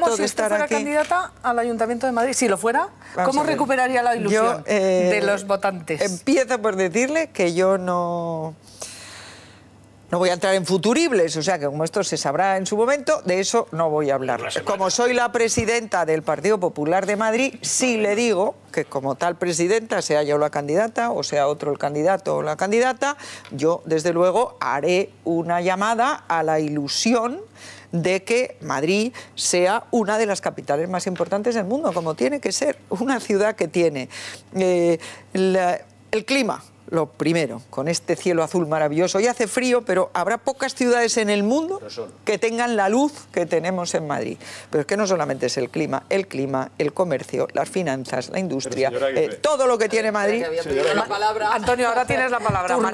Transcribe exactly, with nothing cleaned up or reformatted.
¿Cómo si usted fuera aquí candidata al Ayuntamiento de Madrid? Si lo fuera, vamos, ¿cómo recuperaría la ilusión yo, eh, de los votantes? Empiezo por decirle que yo no... No voy a entrar en futuribles, o sea que como esto se sabrá en su momento, de eso no voy a hablar. Como soy la presidenta del Partido Popular de Madrid, sí le digo que como tal presidenta, sea yo la candidata o sea otro el candidato o la candidata, yo desde luego haré una llamada a la ilusión de que Madrid sea una de las capitales más importantes del mundo, como tiene que ser una ciudad que tiene eh, la, el clima. Lo primero, con este cielo azul maravilloso. Hoy hace frío, pero habrá pocas ciudades en el mundo que tengan la luz que tenemos en Madrid. Pero es que no solamente es el clima, el clima, el comercio, las finanzas, la industria, eh, todo lo que tiene Madrid. Señora... Antonio, ahora tienes la palabra.